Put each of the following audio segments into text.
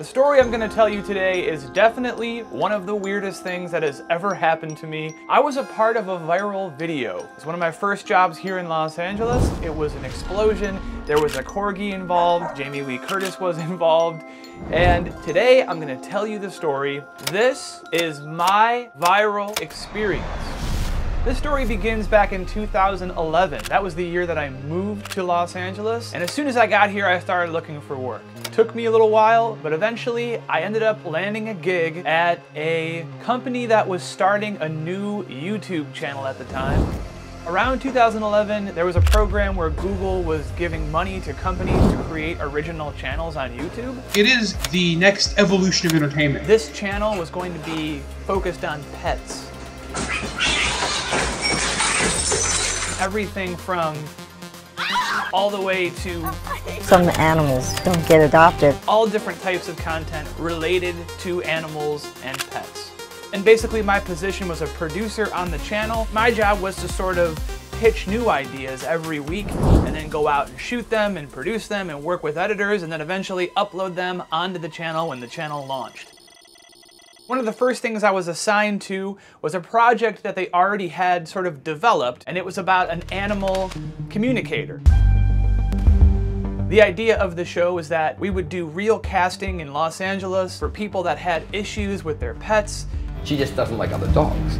The story I'm going to tell you today is definitely one of the weirdest things that has ever happened to me. I was a part of a viral video. It's one of my first jobs here in Los Angeles. It was an explosion. There was a corgi involved. Jamie Lee Curtis was involved. And today I'm going to tell you the story. This is my viral experience. This story begins back in 2011. That was the year that I moved to Los Angeles. And as soon as I got here, I started looking for work. It took me a little while, but eventually I ended up landing a gig at a company that was starting a new YouTube channel at the time. Around 2011, there was a program where Google was giving money to companies to create original channels on YouTube. It is the next evolution of entertainment. This channel was going to be focused on pets. Everything from all the way to some animals don't get adopted. All different types of content related to animals and pets. And basically my position was a producer on the channel. My job was to sort of pitch new ideas every week and then go out and shoot them and produce them and work with editors and then eventually upload them onto the channel when the channel launched. One of the first things I was assigned to was a project that they already had sort of developed, and it was about an animal communicator. The idea of the show was that we would do real casting in Los Angeles for people that had issues with their pets. She just doesn't like other dogs.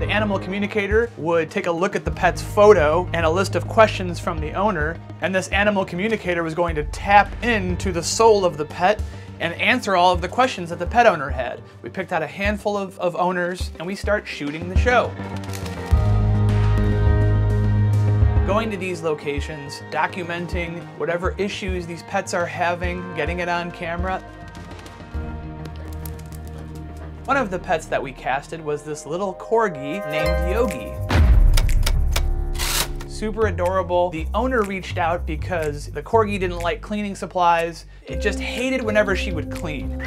The animal communicator would take a look at the pet's photo and a list of questions from the owner, and this animal communicator was going to tap into the soul of the pet and answer all of the questions that the pet owner had. We picked out a handful of owners and we start shooting the show. Going to these locations, documenting whatever issues these pets are having, getting it on camera. One of the pets that we casted was this little corgi named Yogi. Super adorable. The owner reached out because the corgi didn't like cleaning supplies. It just hated whenever she would clean.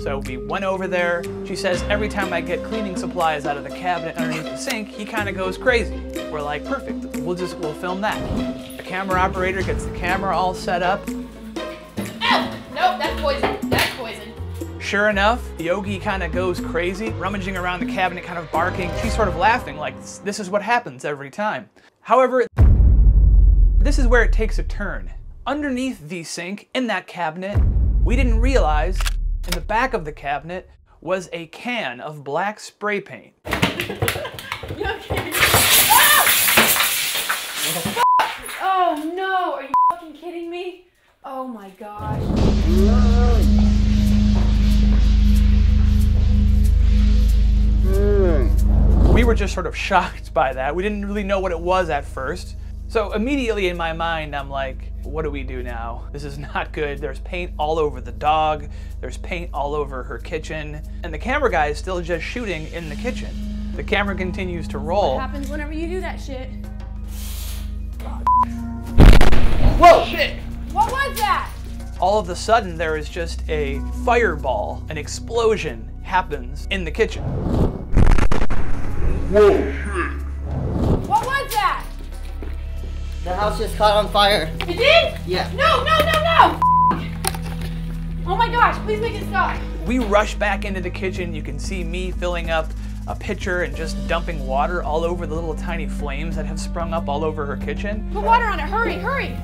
So we went over there. She says, every time I get cleaning supplies out of the cabinet underneath the sink, he kind of goes crazy. We're like, perfect, we'll film that. The camera operator gets the camera all set up. Ow! Nope, that's poison. Sure enough, Yogi kind of goes crazy, rummaging around the cabinet, kind of barking. She's sort of laughing, like, this is what happens every time. However, this is where it takes a turn. Underneath the sink, in that cabinet, we didn't realize, in the back of the cabinet, was a can of black spray paint. You okay? Ah! Oh no, are you fucking kidding me? Oh my gosh. Whoa. We were just sort of shocked by that. We didn't really know what it was at first. So immediately in my mind, I'm like, what do we do now? This is not good. There's paint all over the dog. There's paint all over her kitchen. And the camera guy is still just shooting in the kitchen. The camera continues to roll. What happens whenever you do that shit? God. Whoa! Shit! What was that? All of a sudden, there is just a fireball. An explosion happens in the kitchen. Whoa! What was that? The house just caught on fire. It did? Yeah. No, no, no, no! Oh my gosh, please make it stop. We rush back into the kitchen. You can see me filling up a pitcher and just dumping water all over the little tiny flames that have sprung up all over her kitchen. Put water on it, hurry, hurry!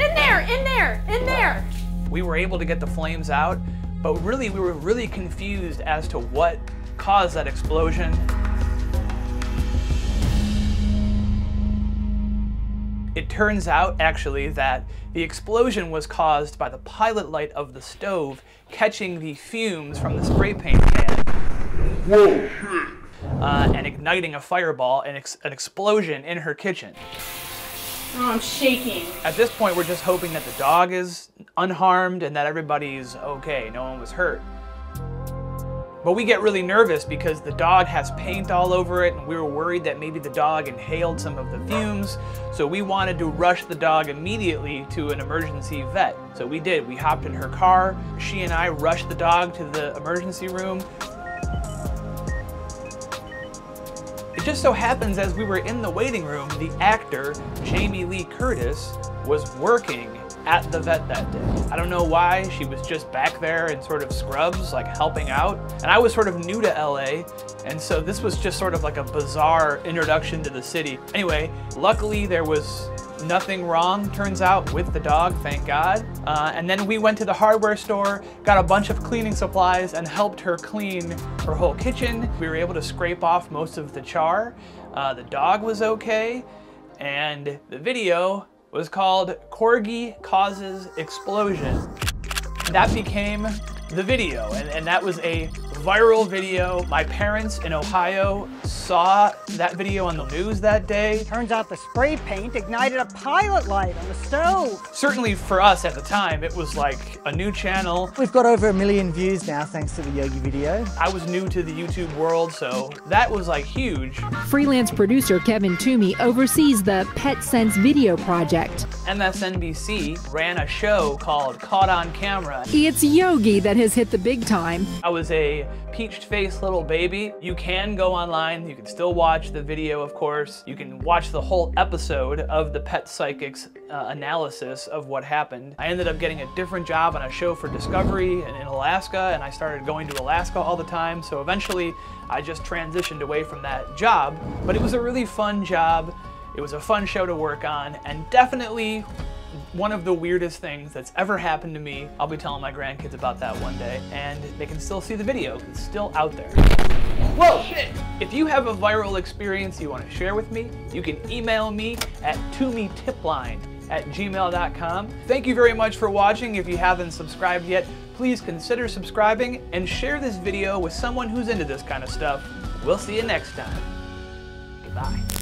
In there, in there, in there! We were able to get the flames out, but really, we were really confused as to what caused that explosion. It turns out, actually, that the explosion was caused by the pilot light of the stove catching the fumes from the spray paint can. Whoa! And igniting a fireball and an explosion in her kitchen. Oh, I'm shaking. At this point, we're just hoping that the dog is unharmed and that everybody's okay, no one was hurt. But we get really nervous because the dog has paint all over it and we were worried that maybe the dog inhaled some of the fumes. So we wanted to rush the dog immediately to an emergency vet. So we did, we hopped in her car. She and I rushed the dog to the emergency room. It just so happens as we were in the waiting room, the actor, Jamie Lee Curtis, was working at the vet that day. I don't know why, she was just back there in sort of scrubs, like helping out. And I was sort of new to LA, and so this was just sort of like a bizarre introduction to the city. Anyway, luckily there was nothing wrong, turns out, with the dog, thank God. And then we went to the hardware store, got a bunch of cleaning supplies, and helped her clean her whole kitchen. We were able to scrape off most of the char. The dog was okay, and the video was called Corgi Causes Explosion. That became the video, and that was a viral video. My parents in Ohio saw that video on the news that day. Turns out the spray paint ignited a pilot light on the stove. Certainly for us at the time, it was like a new channel. We've got over 1 million views now thanks to the Yogi video. I was new to the YouTube world, so that was like huge. Freelance producer Kevin Toomey oversees the Pet Sense video project. MSNBC ran a show called Caught on Camera. It's Yogi that has hit the big time. I was a peached-faced little baby. You can go online, you can still watch the video, of course. You can watch the whole episode of the pet psychic's analysis of what happened. I ended up getting a different job on a show for Discovery in Alaska, and I started going to Alaska all the time, so eventually I just transitioned away from that job. But it was a really fun job, it was a fun show to work on, and definitely one of the weirdest things that's ever happened to me. I'll be telling my grandkids about that one day, and they can still see the video. It's still out there. Whoa! Shit! If you have a viral experience you want to share with me, you can email me at ToomeyTipline@gmail.com. Thank you very much for watching. If you haven't subscribed yet, please consider subscribing and share this video with someone who's into this kind of stuff. We'll see you next time. Goodbye.